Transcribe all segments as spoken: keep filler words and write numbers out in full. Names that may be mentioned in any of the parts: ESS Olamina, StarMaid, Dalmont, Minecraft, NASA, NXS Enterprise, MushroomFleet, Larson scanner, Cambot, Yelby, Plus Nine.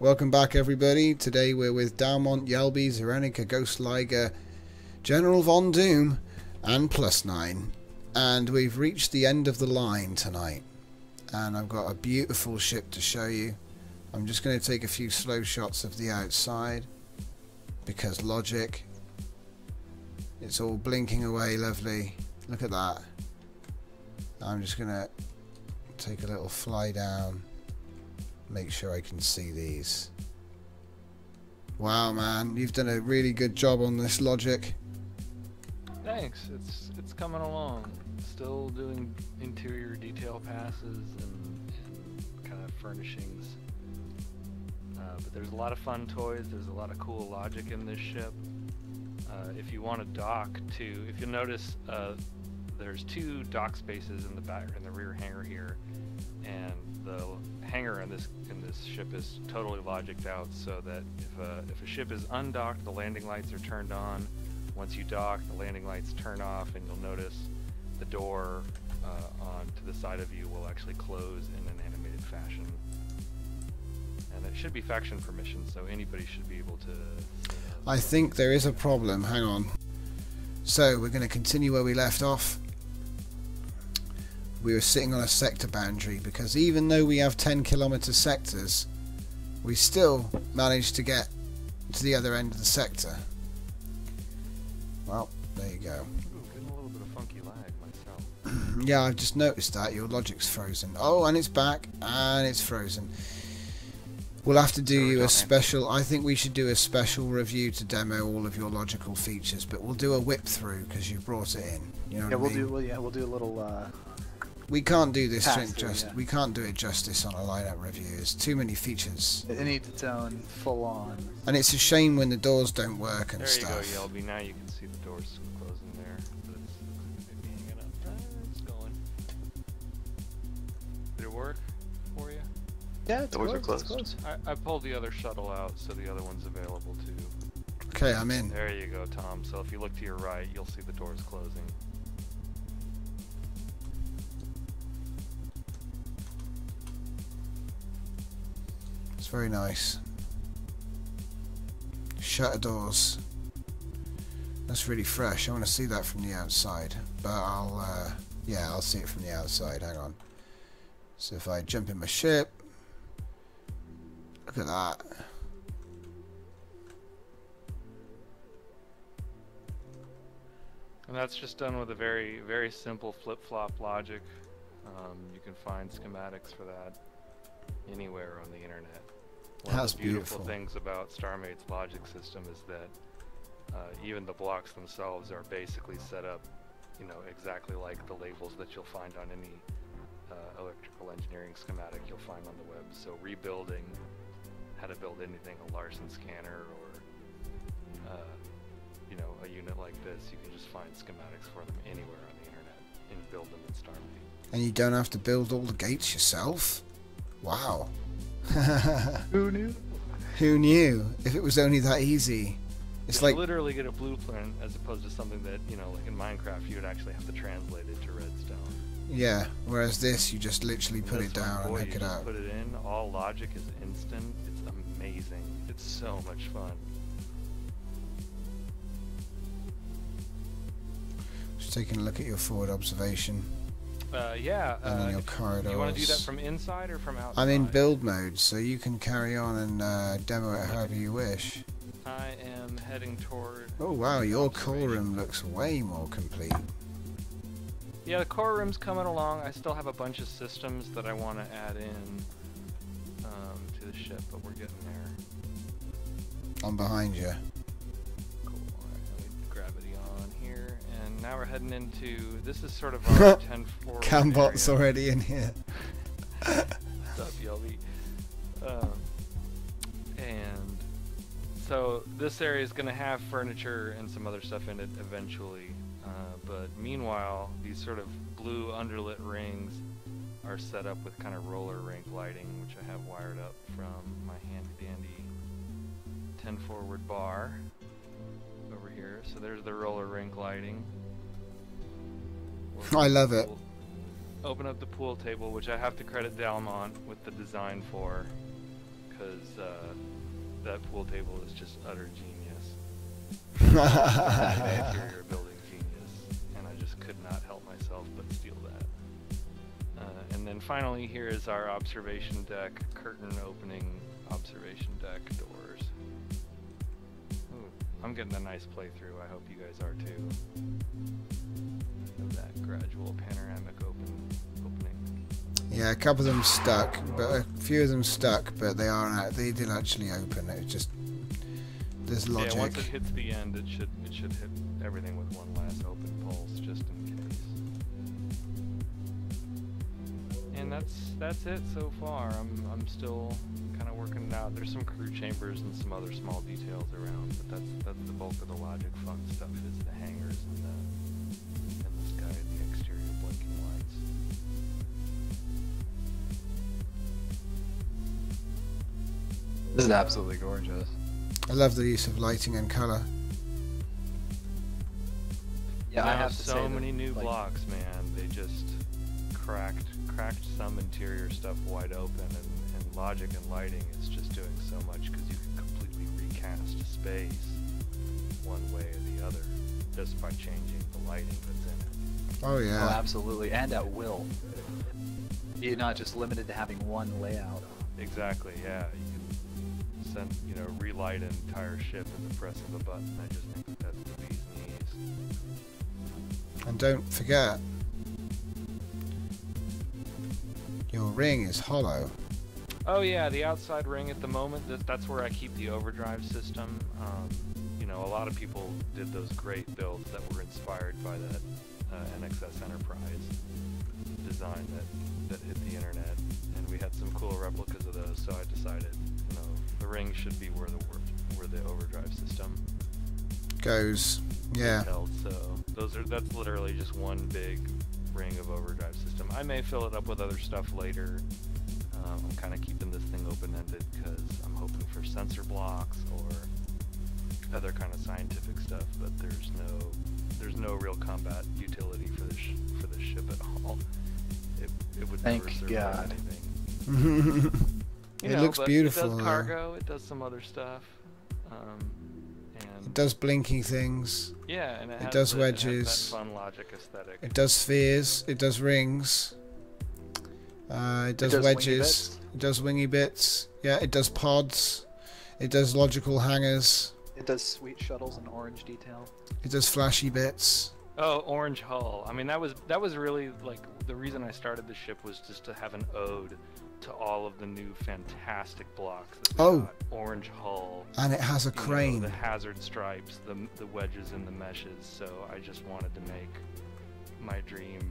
Welcome back, everybody. Today we're with Dalmont, Yelby, Zeronica, Ghost Liger, General Von Doom, and Plus Nine. And we've reached the end of the line tonight. And I've got a beautiful ship to show you. I'm just going to take a few slow shots of the outside, because logic. It's all blinking away, lovely. Look at that. I'm just going to take a little fly down, make sure I can see these. Wow, man, you've done a really good job on this logic. Thanks. It's it's coming along. Still doing interior detail passes and, and kind of furnishings. Uh, but there's a lot of fun toys. There's a lot of cool logic in this ship. Uh, if you want to dock to, if you'll notice, uh, there's two dock spaces in the back in the rear hangar here, and the hangar in this in this ship is totally logicked out so that if a, if a ship is undocked, the landing lights are turned on. Once you dock, the landing lights turn off, and you'll notice the door uh, on to the side of you will actually close in an animated fashion. And it should be faction permission, so anybody should be able to. You know, I think there is a problem. Hang on. So we're going to continue where we left off. We were sitting on a sector boundary, because even though we have ten kilometer sectors, we still managed to get to the other end of the sector. Well, there you go. Ooh, getting a little bit of funky lag myself. Yeah, I've just noticed that. Your logic's frozen. Oh, and it's back, and it's frozen. We'll have to do you a special... I think we should do a special review to demo all of your logical features, but we'll do a whip through, because you brought it in. You know yeah, what we'll I mean? do. Well, yeah, we'll do a little... Uh... We can't do this through, just yeah. we can't do it justice on a lineup review. There's too many features. It needs its own full on. And it's a shame when the doors don't work and there stuff. There you go, Yelby. Now you can see the doors closing there. But it's, it's maybe hanging up. It's going. Did it work for you? Yeah, it's doors are closed. closed. I, I pulled the other shuttle out, so the other one's available too. Okay, I'm in. There you go, Tom. So if you look to your right, you'll see the doors closing. Very nice. Shutter doors. That's really fresh. I want to see that from the outside. But I'll, uh, yeah, I'll see it from the outside. Hang on. So if I jump in my ship, look at that. And that's just done with a very, very simple flip-flop logic. Um, you can find schematics for that anywhere on the internet. One That's of the beautiful, beautiful things about StarMaid's logic system is that uh, even the blocks themselves are basically set up, you know, exactly like the labels that you'll find on any uh, electrical engineering schematic you'll find on the web. So rebuilding, how to build anything, a Larson scanner or, uh, you know, a unit like this, you can just find schematics for them anywhere on the internet and build them in StarMaid. And you don't have to build all the gates yourself? Wow. Who knew? Who knew? If it was only that easy. It's you like literally get a blueprint as opposed to something that, you know, like in Minecraft you would actually have to translate it to redstone. Yeah, whereas this you just literally put it down and pick it up. Put it in, all logic is instant. It's amazing. It's so much fun. Just taking a look at your forward observation. Uh, yeah, and then uh, your corridors. You want to do that from inside or from outside? I'm in build mode, so you can carry on and uh, demo it however you wish. I am heading toward... Oh wow, your core room looks way more complete. Yeah, the core room's coming along. I still have a bunch of systems that I want to add in um, to the ship, but we're getting there. I'm behind you. Now we're heading into, this is sort of our ten four Cambot's area. Already in here. What's up, Yelby? Um, and so this area is going to have furniture and some other stuff in it eventually. Uh, but meanwhile, these sort of blue underlit rings are set up with kind of roller rink lighting, which I have wired up from my handy-dandy ten forward bar over here. So there's the roller rink lighting. We'll I love it. Open up the pool table, which I have to credit Dalmont with the design for. because uh, that pool table is just utter genius. I mean, interior building genius, and I just could not help myself but steal that. Uh, and then finally, here is our observation deck, curtain opening observation deck doors. Ooh, I'm getting a nice playthrough. I hope you guys are too. Of that gradual panoramic open opening. Yeah, a couple of them stuck, but a few of them stuck, but they are they did actually open. It's just there's logic. Yeah, once it hits the end, it should it should hit everything with one last open pulse, just in case. And that's that's it so far. I'm I'm still kind of working it out. There's some crew chambers and some other small details around, but that's that's the bulk of the logic fun stuff is the hangers and the and the sky, the exterior blinking lights. This is absolutely gorgeous. I love the use of lighting and color. Yeah, I have so many new blocks, man. They just cracked cracked some interior stuff wide open, and, and logic and lighting is just doing so much because you can completely recast space one way or the other just by changing the lighting that's in it. Oh yeah. Oh, absolutely, and at will. You're not just limited to having one layout. Exactly. Yeah. You and, you know, relight an entire ship at the press of a button. I just think that that's the bee's knees. And don't forget, your ring is hollow. Oh yeah, the outside ring at the moment, that's where I keep the overdrive system. Um, you know, a lot of people did those great builds that were inspired by that uh, N X S Enterprise design that, that hit the internet. And we had some cool replicas of those, so I decided, you know, the ring should be where the where the overdrive system goes. Yeah. Held, so those are that's literally just one big ring of overdrive system. I may fill it up with other stuff later. Um, I'm kind of keeping this thing open-ended because I'm hoping for sensor blocks or other kind of scientific stuff. But there's no there's no real combat utility for this for this ship at all. It it would Thank never serve God. Anything. You it know, looks beautiful. It does cargo, it does some other stuff. Um, and it does blinky things. Yeah, and it, it does the, wedges. It has that fun logic aesthetic. It does spheres. It does rings. Uh, it does, it does wedges. It does wingy bits. Yeah, it does pods. It does logical hangers. It does sweet shuttles and orange detail. It does flashy bits. Oh, orange hull. I mean, that was that was really like the reason I started the ship was just to have an ode to all of the new fantastic blocks. That oh, got. Orange hull, and it has a crane. Know, the hazard stripes, the the wedges, and the meshes. So I just wanted to make my dream,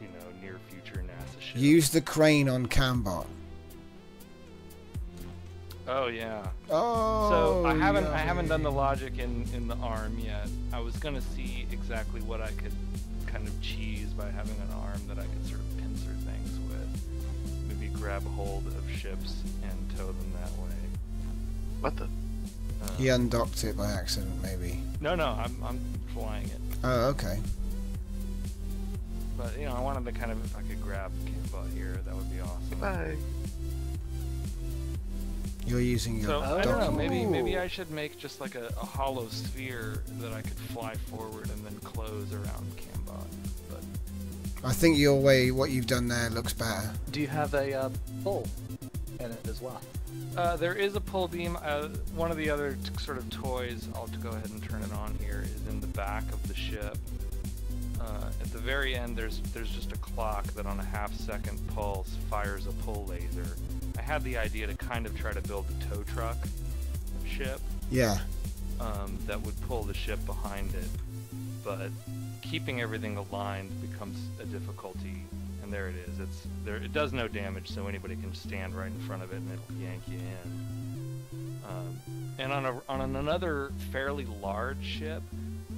you know, near future NASA ship. Use the crane on Cambot. Oh yeah. Oh. So I haven't yummy. I haven't done the logic in in the arm yet. I was gonna see exactly what I could kind of cheese by having an arm that I could sort of pincer things with. Grab hold of ships and tow them that way. What the? Uh, he undocked it by accident, maybe. No, no, I'm, I'm flying it. Oh, okay. But, you know, I wanted to kind of, if I could grab Cambot here, that would be awesome. Goodbye. You're using your... So, oh. I don't know, maybe, maybe I should make just like a, a hollow sphere that I could fly forward and then close around Cambot. I think your way, what you've done there, looks better. Do you have a uh, pull in it as well? Uh, there is a pull beam. Uh, one of the other t sort of toys, I'll go ahead and turn it on here, is in the back of the ship. Uh, at the very end, there's there's just a clock that on a half-second pulse fires a pull laser. I had the idea to kind of try to build a tow truck ship. Yeah. Um, that would pull the ship behind it, but keeping everything aligned becomes a difficulty, and there it is. It's there. It does no damage, so anybody can stand right in front of it, and it'll yank you in. Um, and on a, on another fairly large ship,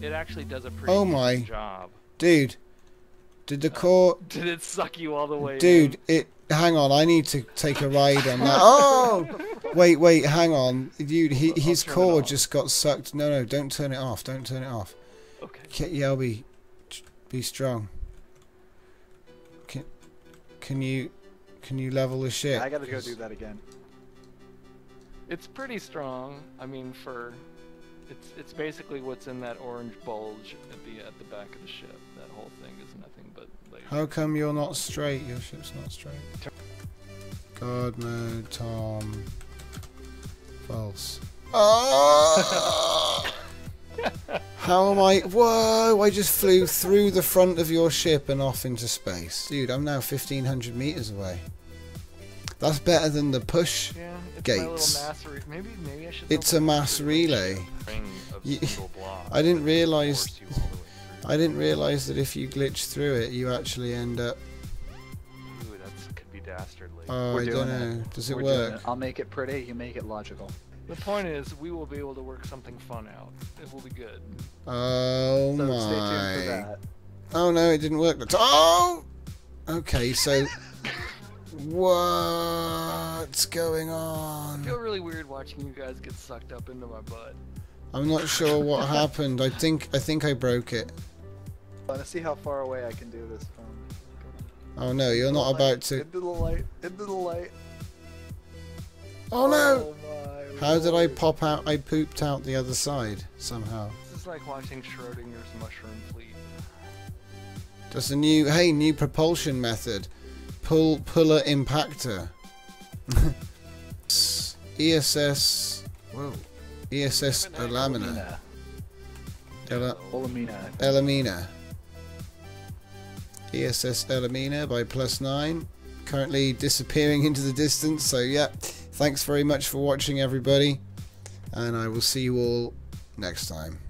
it actually does a pretty oh my. good job. Dude, did the core? Uh, did it suck you all the way? Dude, in? it. Hang on, I need to take a ride on that. Oh, wait, wait, hang on, dude. He, his core just got sucked. No, no, don't turn it off. Don't turn it off. Okay. Yelby. Be strong. Can, can you, can you level the ship? Yeah, I gotta go do that again. It's pretty strong. I mean, for it's it's basically what's in that orange bulge at the at the back of the ship. That whole thing is nothing but laser. How come you're not straight? Your ship's not straight. God mode, Tom. False. Oh! How am I? Whoa! I just flew through the front of your ship and off into space, dude. I'm now fifteen hundred meters away. That's better than the push yeah, it's gates. Mass re maybe, maybe I should it's a mass relay. You, I didn't realize. I didn't realize that if you glitch through it, you actually end up. Ooh, that could be dastardly. Oh, We're I don't know. It. Does it We're work? It. I'll make it pretty. You make it logical. The point is, we will be able to work something fun out. It will be good. Oh so my! Stay tuned for that. Oh no, it didn't work. Oh. Okay, so. What's going on? I feel really weird watching you guys get sucked up into my butt. I'm not sure what happened. I think I think I broke it. I want to see how far away I can do this from. Oh no, you're into not about light. to. Into the light. Into the light. Oh no! Oh, how did I pop out? I pooped out the other side somehow. This is like watching Schrodinger's mushroom fleet. That's a new hey new propulsion method. Pull puller impactor. E S S. Whoa. E S S Olamina. Olamina. Olamina. E S S Olamina by Plus Nine. Currently disappearing into the distance. So yeah, thanks very much for watching, everybody, and I will see you all next time.